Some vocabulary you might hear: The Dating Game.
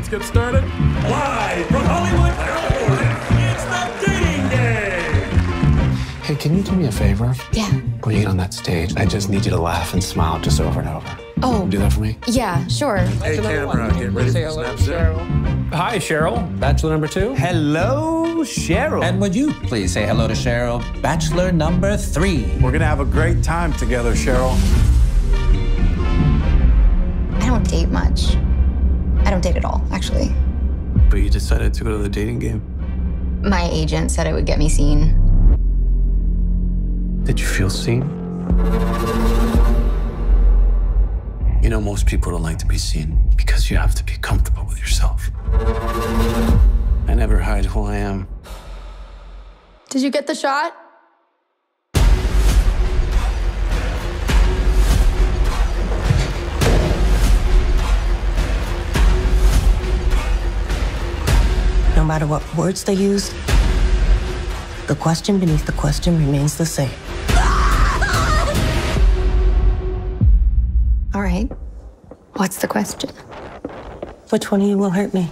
Let's get started. Live from Hollywood Airport, it's The Dating Game! Hey, can you do me a favor? Yeah. When you get on that stage, I just need you to laugh and smile just over and over. Oh. Do that for me? Yeah, sure. Hey, camera, get ready for Snap Cheryl. Hi, Cheryl. Bachelor number 2. Hello, Cheryl. And would you please say hello to Cheryl, Bachelor number 3. We're gonna have a great time together, Cheryl. I don't date much. I don't date at all, actually. But you decided to go to The Dating Game. My agent said it would get me seen. Did you feel seen? You know, most people don't like to be seen because you have to be comfortable with yourself. I never hide who I am. Did you get the shot? No matter what words they use, the question beneath the question remains the same. All right, what's the question? Which one of you will hurt me?